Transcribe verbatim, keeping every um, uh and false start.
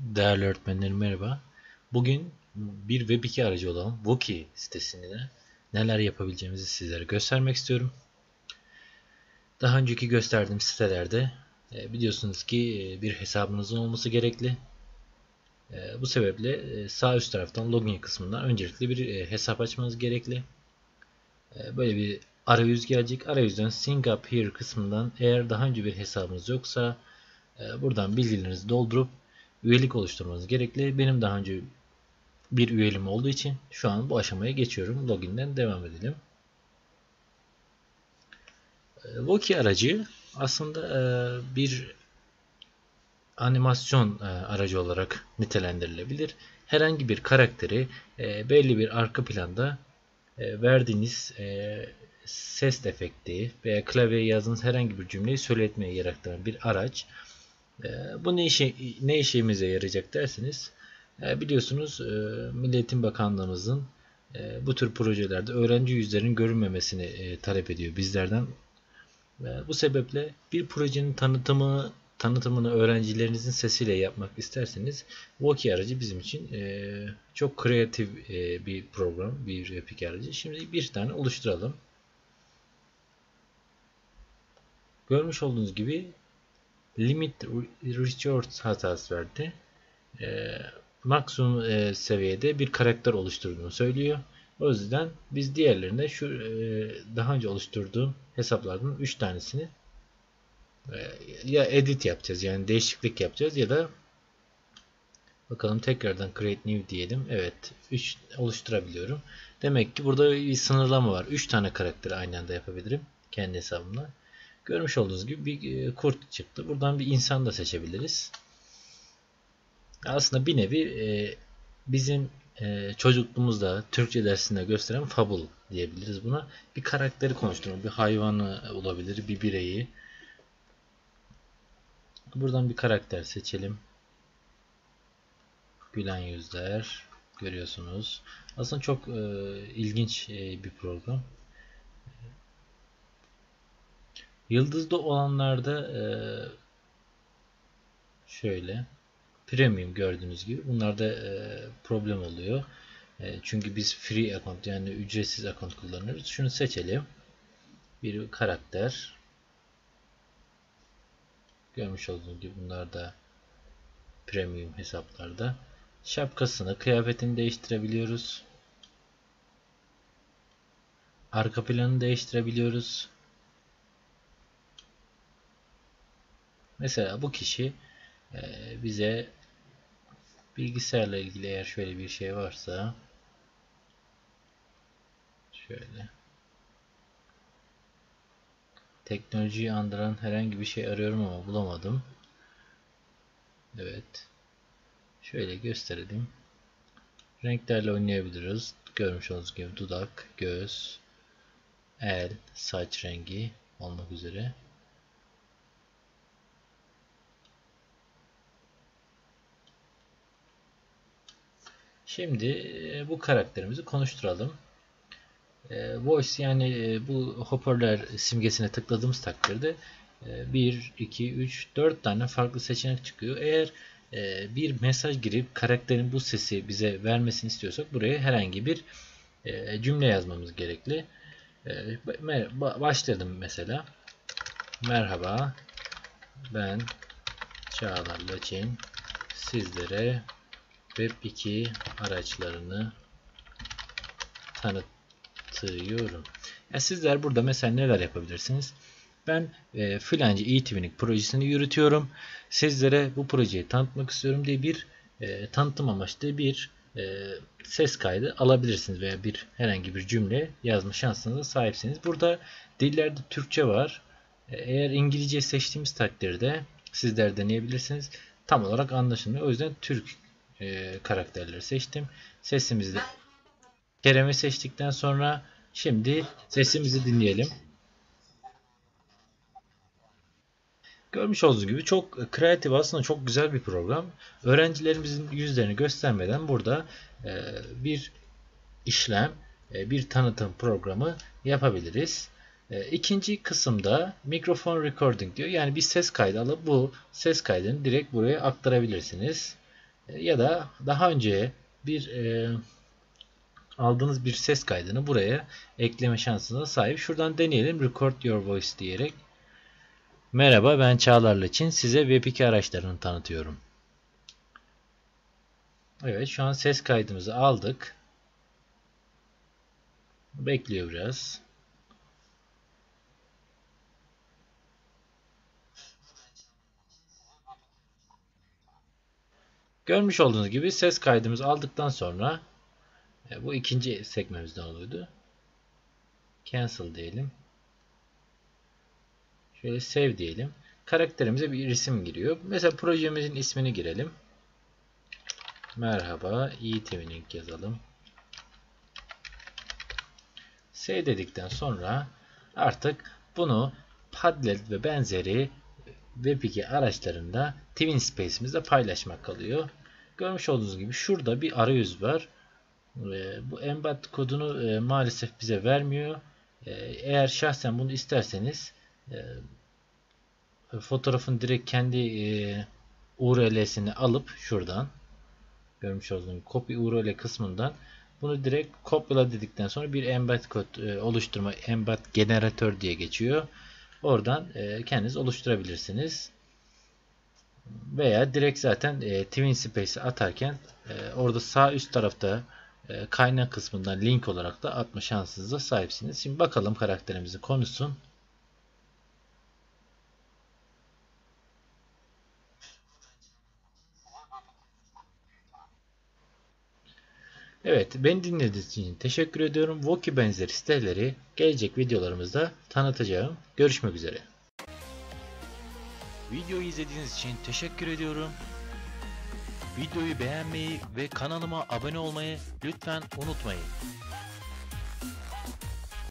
Değerli öğretmenlerim merhaba. Bugün bir web iki aracı olan Voki sitesinde neler yapabileceğimizi sizlere göstermek istiyorum. Daha önceki gösterdiğim sitelerde biliyorsunuz ki bir hesabınızın olması gerekli. Bu sebeple sağ üst taraftan login kısmından öncelikle bir hesap açmanız gerekli. Böyle bir arayüz gelecek. Arayüzden Sync Up Here kısmından eğer daha önce bir hesabınız yoksa buradan bilgilerinizi doldurup üyelik oluşturmanız gerekli. Benim daha önce bir üyeliğim olduğu için şu an bu aşamaya geçiyorum. Login'den devam edelim. Voki aracı aslında bir animasyon aracı olarak nitelendirilebilir. Herhangi bir karakteri belli bir arka planda verdiğiniz ses efekti veya klavyeye yazdığınız herhangi bir cümleyi söyletmeye yarattıran bir araç. Bu ne, işe, ne işimize yarayacak derseniz, biliyorsunuz Milli Eğitim Bakanlığımızın bu tür projelerde öğrenci yüzlerinin görünmemesini talep ediyor bizlerden. Bu sebeple bir projenin tanıtımı, tanıtımını öğrencilerinizin sesiyle yapmak isterseniz Voki aracı bizim için çok kreatif bir program, bir web iki aracı. Şimdi bir tane oluşturalım. Görmüş olduğunuz gibi limit resource hatası verdi. E, maksimum e, seviyede bir karakter oluşturduğunu söylüyor. O yüzden biz diğerlerine şu e, daha önce oluşturduğum hesaplardan üç tanesini e, ya edit yapacağız, yani değişiklik yapacağız, ya da bakalım tekrardan create new diyelim. Evet, üç oluşturabiliyorum. Demek ki burada bir sınırlama var. üç tane karakteri aynı anda yapabilirim kendi hesabımla. Görmüş olduğunuz gibi bir kurt çıktı. Buradan bir insan da seçebiliriz. Aslında bir nevi bizim çocukluğumuzda Türkçe dersinde gösteren fabul diyebiliriz buna. Bir karakteri konuşturma, bir hayvanı olabilir, bir bireyi. Buradan bir karakter seçelim. Gülen yüzler görüyorsunuz. Aslında çok ilginç bir program. Yıldızlı olanlarda şöyle premium gördüğünüz gibi bunlarda problem oluyor. Çünkü biz free account, yani ücretsiz account kullanıyoruz. Şunu seçelim. Bir karakter. Görmüş olduğunuz gibi bunlar da premium hesaplarda. Şapkasını, kıyafetini değiştirebiliyoruz. Arka planını değiştirebiliyoruz. Mesela bu kişi bize bilgisayarla ilgili eğer şöyle bir şey varsa şöyle teknolojiyi andıran herhangi bir şey arıyorum ama bulamadım. Evet. Şöyle gösterelim. Renklerle oynayabiliriz. Görmüş olduğunuz gibi dudak, göz, el, saç rengi olmak üzere. Şimdi bu karakterimizi konuşturalım. E, voice, yani bu hoparlör simgesine tıkladığımız takdirde e, bir, iki, üç, dört tane farklı seçenek çıkıyor. Eğer e, bir mesaj girip karakterin bu sesi bize vermesini istiyorsak buraya herhangi bir e, cümle yazmamız gerekli. E, başladım mesela. Merhaba, ben Çağlarlaçin, sizlere web iki araçlarını tanıtıyorum. Ya sizler burada mesela neler yapabilirsiniz? Ben e, filanca eTwinning projesini yürütüyorum. Sizlere bu projeyi tanıtmak istiyorum diye bir e, tanıtım amaçlı bir e, ses kaydı alabilirsiniz veya bir herhangi bir cümle yazma şansınıza sahipsiniz. Burada dillerde Türkçe var. Eğer İngilizce seçtiğimiz takdirde sizler deneyebilirsiniz. Tam olarak anlaşılmıyor. O yüzden Türk E, karakterleri seçtim. Sesimizi de Kerem'i seçtikten sonra şimdi sesimizi dinleyelim. Görmüş olduğunuz gibi çok kreatif, aslında çok güzel bir program. Öğrencilerimizin yüzlerini göstermeden burada e, bir işlem, e, bir tanıtım programı yapabiliriz. E, ikinci kısımda mikrofon recording diyor. Yani bir ses kaydı alıp bu ses kaydını direkt buraya aktarabilirsiniz. ya da daha önce bir e, aldığınız bir ses kaydını buraya ekleme şansına sahip. Şuradan deneyelim. Record your voice diyerek. Merhaba, ben Çağlarlaçin. Size web iki araçlarını tanıtıyorum. Evet, şu an ses kaydımızı aldık. Bekliyor biraz. Görmüş olduğunuz gibi ses kaydımızı aldıktan sonra bu ikinci sekmemizden oluyordu. Cancel diyelim. Şöyle save diyelim. Karakterimize bir isim giriyor. Mesela projemizin ismini girelim. Merhaba, eTwinning yazalım. Save dedikten sonra artık bunu Padlet ve benzeri web iki araçlarında Twin Space'imizde paylaşmak kalıyor. Görmüş olduğunuz gibi şurada bir arayüz var. Bu embed kodunu maalesef bize vermiyor. Eğer şahsen bunu isterseniz fotoğrafın direkt kendi U R L'sini alıp şuradan görmüş olduğunuz gibi copy U R L kısmından bunu direkt kopyala dedikten sonra bir embed kod oluşturma, embed generatör diye geçiyor. Oradan kendiniz oluşturabilirsiniz. Veya direkt zaten Twin Space'i atarken orada sağ üst tarafta kaynak kısmından link olarak da atma şansınıza sahipsiniz. Şimdi bakalım karakterimizi konuşsun. Evet, beni dinlediğiniz için teşekkür ediyorum. Voki benzeri siteleri gelecek videolarımızda tanıtacağım. Görüşmek üzere. Videoyu izlediğiniz için teşekkür ediyorum. Videoyu beğenmeyi ve kanalıma abone olmayı lütfen unutmayın.